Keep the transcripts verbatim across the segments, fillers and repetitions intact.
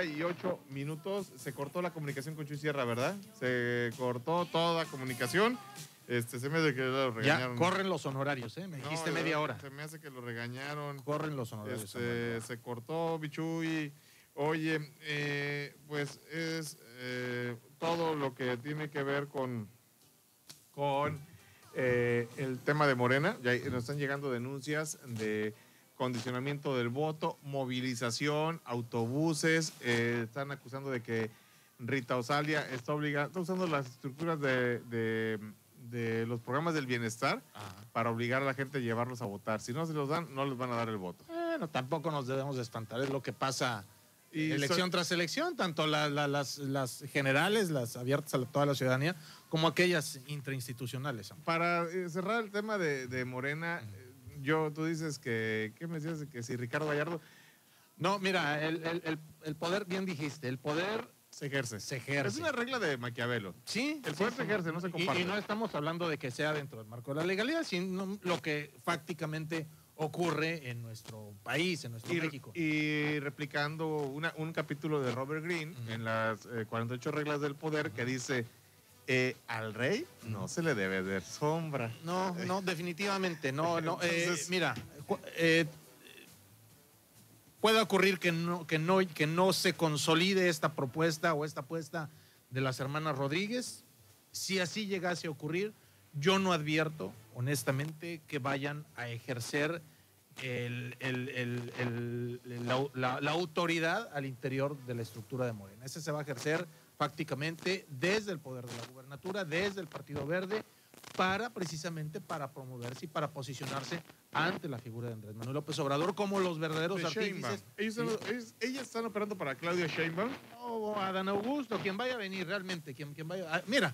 treinta y ocho minutos. Se cortó la comunicación con Chuy Sierra, ¿verdad? Se cortó toda comunicación. Este, se me hace que lo regañaron. Ya corren los honorarios, ¿eh? Me dijiste no, media hora. Se me hace que lo regañaron. Corren los honorarios. Este, se cortó, Bichuy. Oye, eh, pues es eh, todo lo que tiene que ver con, con eh, el tema de Morena. Ya nos están llegando denuncias de condicionamiento del voto, movilización, autobuses. Eh, están acusando de que Rita Ozalia está obligada, está usando las estructuras de, de, de los programas del bienestar. Ajá. Para obligar a la gente a llevarlos a votar. Si no se los dan, no les van a dar el voto. Bueno, tampoco nos debemos de espantar, es lo que pasa y elección so... tras elección, tanto la, la, las, las generales, las abiertas a la, toda la ciudadanía, como aquellas intrainstitucionales. Amor. Para cerrar el tema de, de Morena, uh-huh. yo, tú dices que, ¿qué me decías? Que si Ricardo Gallardo... No, mira, el, el, el, el poder, bien dijiste, el poder... Se ejerce. Se ejerce. Es una regla de Maquiavelo. Sí. El poder sí, se ejerce, no se comparte. Y, y no estamos hablando de que sea dentro del marco de la legalidad, sino lo que fácticamente ocurre en nuestro país, en nuestro y, México. Y replicando una, un capítulo de Robert Greene, uh-huh. en las eh, cuarenta y ocho reglas del poder, uh-huh. que dice, eh, al rey no se le debe ver sombra. No, no, definitivamente no. no Entonces, eh, mira, eh, puede ocurrir que no, que, no, que no se consolide esta propuesta o esta apuesta de las hermanas Rodríguez. Si así llegase a ocurrir, yo no advierto, honestamente, que vayan a ejercer el, el, el, el, el, la, la, la autoridad al interior de la estructura de Morena. Ese se va a ejercer prácticamente desde el poder de la gubernatura, desde el Partido Verde, para precisamente para promoverse y para posicionarse ante la figura de Andrés Manuel López Obrador como los verdaderos artífices. Ellos, ellos, ellas están operando para Claudia Sheinbaum o Adán Augusto, quien vaya a venir realmente, quien, quien vaya a, mira,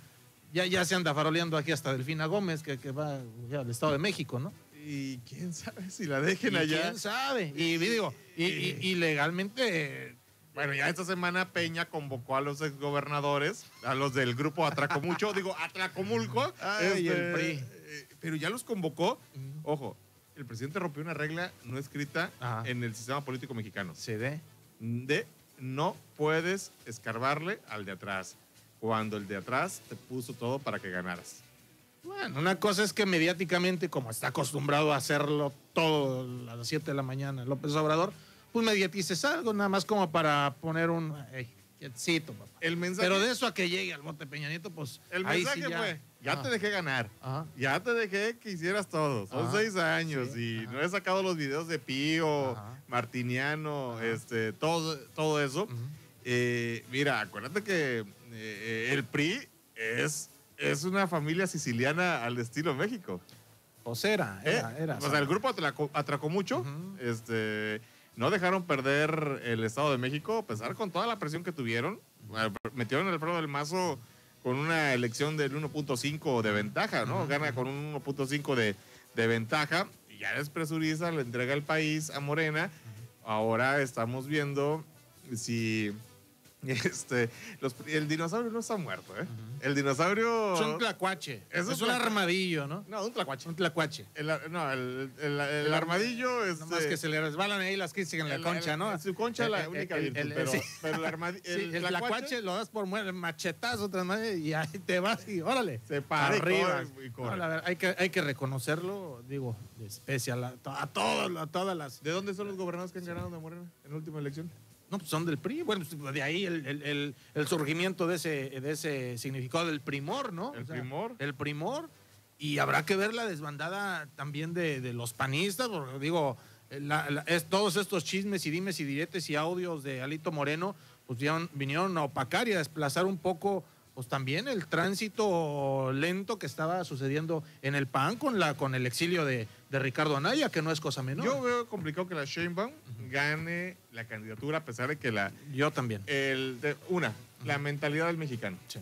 ya, ya se anda faroleando aquí hasta Delfina Gómez, que, que va ya, al Estado de México, ¿no? Y quién sabe si la dejen ¿Y allá. Quién sabe. Y, y digo, y, y, y legalmente... Bueno, ya esta semana Peña convocó a los exgobernadores, a los del grupo Atracomulco, digo, Atlacomulco. Ay, este, el P R I. Pero ya los convocó. Ojo, el presidente rompió una regla no escrita Ajá. en el sistema político mexicano. ¿Se de? De no puedes escarbarle al de atrás, cuando el de atrás te puso todo para que ganaras. Bueno, una cosa es que mediáticamente, como está acostumbrado a hacerlo todo a las siete de la mañana López Obrador, pues mediatices algo, nada más como para poner un... Hey, quietcito, papá. El mensaje, pero de eso a que llegue al bote Peña Nieto, pues... El ahí mensaje sí ya, fue, ya ah, te dejé ganar, ah, ya te dejé que hicieras todo. Son ah, seis años sí, y ah, no he sacado los videos de Pío, ah, Martiniano, ah, este, todo, todo eso. Uh-huh. eh, mira, acuérdate que eh, el P R I es, es una familia siciliana al estilo México. Pues era, era, eh, era. O sea, el grupo atracó, atracó mucho, uh-huh. este... No dejaron perder el Estado de México, a pesar con toda la presión que tuvieron. Metieron el freno del mazo con una elección del uno punto cinco de ventaja, ¿no? Gana con un uno punto cinco de, de ventaja. Y ya despresuriza, le entrega el país a Morena. Ahora estamos viendo si... Este, los, el dinosaurio no está muerto, ¿eh? Uh-huh. El dinosaurio... Es un tlacuache. Es, es un armadillo, ¿no? No, un tlacuache. Un tlacuache. El, no, el, el, el, el armadillo es... Nomás que se le resbalan ahí las crisis en la el, concha, el, ¿no? En su concha el, la el, única el, virtud, el, pero, sí. pero el armadillo... El, el, el tlacuache lo das por muerto, machetazo, y ahí te vas y órale. Se para arriba. Y corre, y corre. No, la verdad, hay, que, hay que reconocerlo, digo, de especie a, la, a, todos, a todas las... ¿De dónde son los gobernadores que han ganado de Morena en la última elección? No, pues son del P R I. Bueno, de ahí el, el, el, el surgimiento de ese, de ese significado del primor, ¿no? El o sea, primor. El primor. Y habrá que ver la desbandada también de, de los panistas, porque digo, la, la, es, todos estos chismes y dimes y diretes y audios de Alito Moreno, pues vinieron, vinieron a opacar y a desplazar un poco, pues también el tránsito lento que estaba sucediendo en el P A N con, la, con el exilio de, de Ricardo Anaya, que no es cosa menor. Yo veo complicado que la Sheinbaum uh-huh. gane la candidatura, a pesar de que la... Yo también. El de, una, uh-huh. la mentalidad del mexicano. Sí.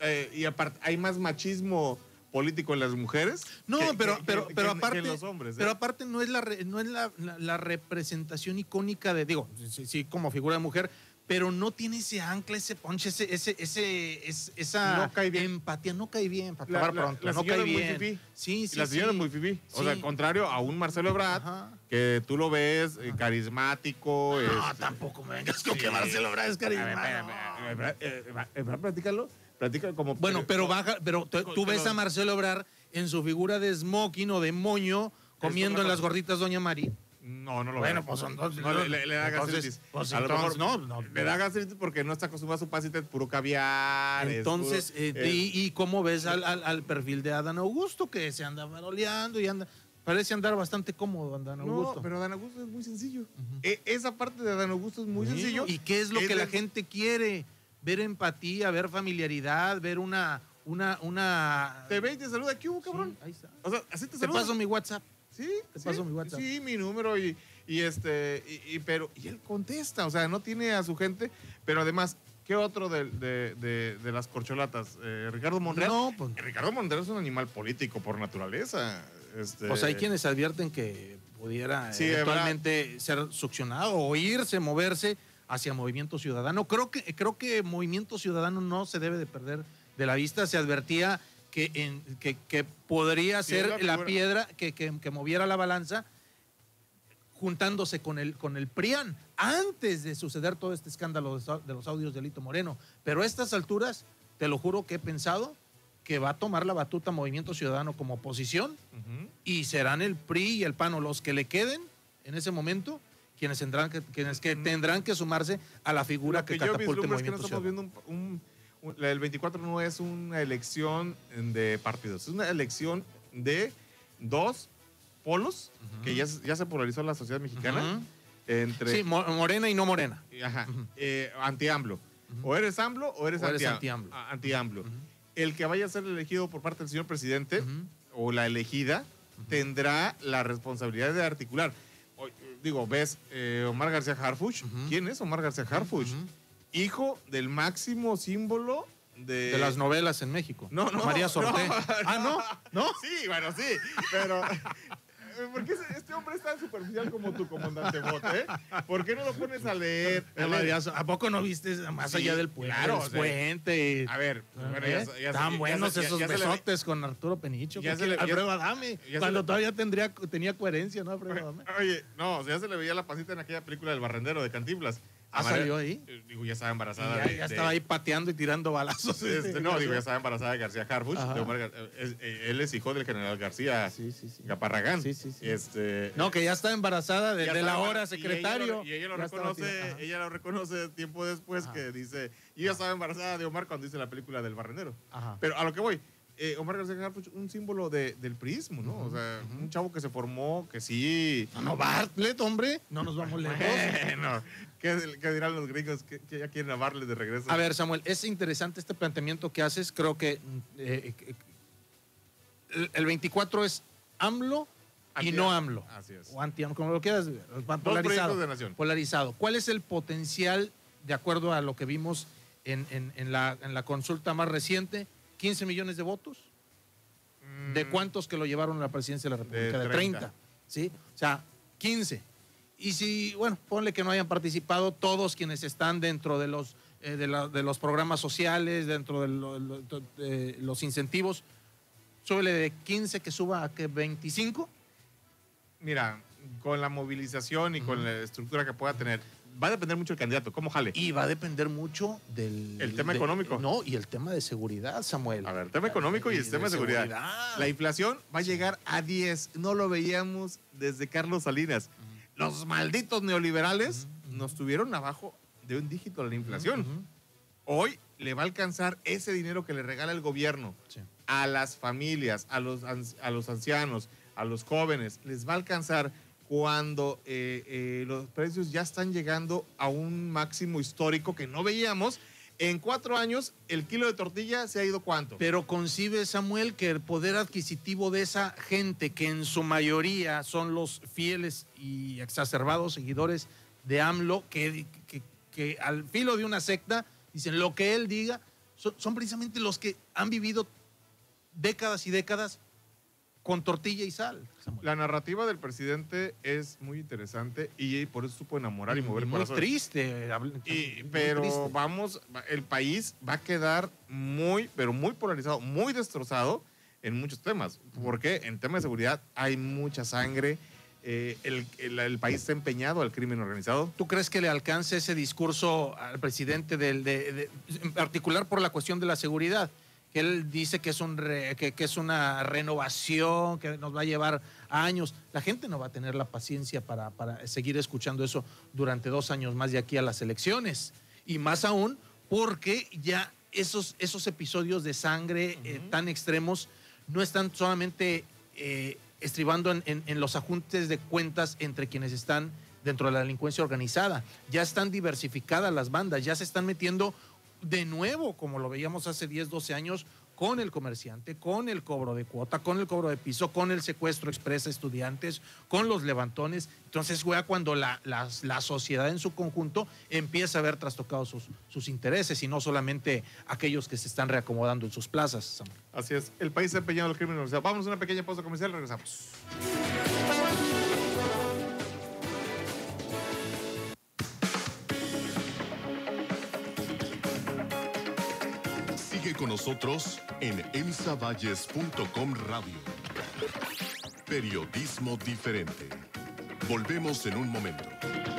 Eh, y aparte, hay más machismo político en las mujeres. No, que, pero, que, pero, que, pero, que, aparte, que en los hombres, ¿eh? Pero aparte no es la, no es la, la, la representación icónica de, digo, sí, sí, como figura de mujer, pero no tiene ese ancla, ese punch, ese, ese, ese, ese esa no cae bien. empatía. No cae bien, para acabar pronto. La, la no cae bien. Muy sí, sí, la señora sí. es muy fifí. O sí. sea, contrario a un Marcelo Ebrard, ajá, que tú lo ves eh, carismático. No, es, tampoco me vengas con sí. que Marcelo Ebrard es carismático. Ebrard, platícalo. Platícalo como... Bueno, pero baja, pero tú ves a Marcelo Ebrard en su figura de smoking o de moño comiendo las gorditas Doña María. No, no lo bueno, veo. Bueno, pues entonces... No, no, le, le da gastritis. Pues, a lo entonces, mejor, no, no. Le da gastritis porque no está acostumbrado a su pasita de puro caviar. Entonces, puro, eh, eh, y, ¿y cómo ves al, al, al perfil de Adán Augusto? Que se anda faroleando y anda... Parece andar bastante cómodo Adán Augusto. No, pero Adán Augusto es muy sencillo. Uh-huh. e, esa parte de Adán Augusto es muy sí. sencillo. ¿Y qué es lo es que la gente quiere? Ver empatía, ver familiaridad, ver una... una, una... Te ve y te saluda. ¿Qué hubo, cabrón? Sí, ahí está. O sea, así te saluda. Te paso mi WhatsApp. Sí, te sí, paso mi WhatsApp. Sí, mi número y, y este, y, y, pero, y él contesta, o sea, no tiene a su gente, pero además, ¿qué otro de, de, de, de las corcholatas? Eh, Ricardo Monreal. No, pues, Ricardo Monreal es un animal político por naturaleza. Este, pues hay quienes advierten que pudiera sí, eventualmente ser succionado o irse, moverse hacia Movimiento Ciudadano. Creo que, creo que Movimiento Ciudadano no se debe de perder de la vista. Se advertía Que, en, que, que podría ser sí, la, la piedra que, que, que moviera la balanza juntándose con el, con el PRIAN antes de suceder todo este escándalo de, de los audios de Alito Moreno. Pero a estas alturas, te lo juro que he pensado que va a tomar la batuta Movimiento Ciudadano como oposición uh-huh. y serán el P R I y el PAN o los que le queden en ese momento quienes tendrán que, quienes que, uh-huh. tendrán que sumarse a la figura lo que, que catapulte Movimiento es que no estamos Ciudadano. Viendo un, un... El veinticuatro no es una elección de partidos, es una elección de dos polos uh-huh. que ya, ya se polarizó la sociedad mexicana. Uh-huh. Entre, sí, Morena y no Morena. Ajá, uh-huh. eh, anti-AMLO. Uh-huh. O eres AMLO o eres, eres anti-AMLO. Anti uh-huh. El que vaya a ser elegido por parte del señor presidente uh-huh. o la elegida uh-huh. tendrá la responsabilidad de articular. O, digo, ves eh, Omar García Harfuch. Uh-huh. ¿Quién es Omar García Harfuch? Uh-huh. Hijo del máximo símbolo de... de las novelas en México. No, no. María Sorté. No, no. Ah, ¿no? ¿No? Sí, bueno, sí. Pero... ¿por qué este hombre es tan superficial como tu comandante Bote? ¿Eh? ¿Por qué no lo pones a leer? A, leer? ¿A poco no viste más sí, allá del puente? Claro. El puente. A ver. Bueno, ya, ya Estaban buenos ya, esos ya, ya besotes le... con Arturo Penicho. Ya se le... a prueba dame. Ya cuando le... todavía tendría, tenía coherencia, ¿no? A prueba dame. Oye, no, o sea, ya se le veía la pancita en aquella película del barrendero de Cantinflas. ¿Ah, salió ahí? Digo, ya estaba embarazada. Ya, de, ya estaba de... ahí pateando y tirando balazos. Este, no, digo, ya estaba embarazada de García Harfuch. De Omar Gar... es, él es hijo del general García sí, sí, sí. Caparragán. Sí, sí, sí. Este... No, que ya estaba embarazada de, de estaba... la hora secretario. Y ella lo, y ella lo reconoce, ella lo reconoce tiempo después ajá. que dice, yo ya estaba embarazada de Omar cuando hice la película del barrendero. Ajá. Pero a lo que voy, eh, Omar García Harfuch, un símbolo de, del prismo, ¿no? Uh-huh. O sea, uh-huh. un chavo que se formó, que sí... No, no, Bartlett, hombre. No nos vamos lejos. Bueno. ¿Qué, qué dirán los gringos que, que ya quieren a Bartlett de regreso? A ver, Samuel, es interesante este planteamiento que haces. Creo que eh, el veinticuatro es AMLO anti y no AMLO. Así es. O anti-AMLO, como lo quieras. Polarizado. De nación. Polarizado. ¿Cuál es el potencial, de acuerdo a lo que vimos en, en, en, la, en la consulta más reciente, quince millones de votos? Mm. ¿De cuántos que lo llevaron a la presidencia de la República? De treinta. ¿Sí? O sea, quince. Y si, bueno, ponle que no hayan participado todos quienes están dentro de los, eh, de la, de los programas sociales, dentro de, lo, de los incentivos, súbele de quince que suba a que veinticinco. Mira, con la movilización y uh-huh. con la estructura que pueda tener, va a depender mucho del candidato, ¿cómo jale? Y va a depender mucho del... El tema de, económico. No, y el tema de seguridad, Samuel. A ver, el tema económico y, y el tema de seguridad. seguridad. La inflación va a llegar a diez. No lo veíamos desde Carlos Salinas. Uh-huh. Los malditos neoliberales uh-huh. nos tuvieron abajo de un dígito a la inflación. Uh-huh. Hoy le va a alcanzar ese dinero que le regala el gobierno sí. a las familias, a los, a los ancianos, a los jóvenes. Les va a alcanzar... cuando eh, eh, los precios ya están llegando a un máximo histórico que no veíamos. En cuatro años, el kilo de tortilla se ha ido ¿cuánto? Pero concibe, Samuel, que el poder adquisitivo de esa gente, que en su mayoría son los fieles y exacerbados seguidores de AMLO, que, que, que al filo de una secta dicen lo que él diga, son, son precisamente los que han vivido décadas y décadas con tortilla y sal. La narrativa del presidente es muy interesante y por eso supo enamorar y, y mover corazones. Muy triste. Y, pero muy triste. Vamos, el país va a quedar muy, pero muy polarizado, muy destrozado en muchos temas. Porque en tema de seguridad hay mucha sangre. Eh, el, el, el país está empeñado al crimen organizado. ¿Tú crees que le alcance ese discurso al presidente, del, de, de, en particular por la cuestión de la seguridad? Que él dice que es, un re, que, que es una renovación, que nos va a llevar años. La gente no va a tener la paciencia para, para seguir escuchando eso durante dos años más de aquí a las elecciones. Y más aún porque ya esos, esos episodios de sangre uh-huh. eh, tan extremos no están solamente eh, estribando en, en, en los ajuntes de cuentas entre quienes están dentro de la delincuencia organizada. Ya están diversificadas las bandas, ya se están metiendo de nuevo, como lo veíamos hace diez, doce años, con el comerciante, con el cobro de cuota, con el cobro de piso, con el secuestro expresa estudiantes, con los levantones. Entonces, güey, cuando la, la, la sociedad en su conjunto empieza a ver trastocados sus, sus intereses y no solamente aquellos que se están reacomodando en sus plazas, Samuel. Así es, el país se ha empeñado al crimen organizado. Vamos a una pequeña pausa comercial y regresamos. Con nosotros en emsavalles punto com Radio. Periodismo diferente. Volvemos en un momento.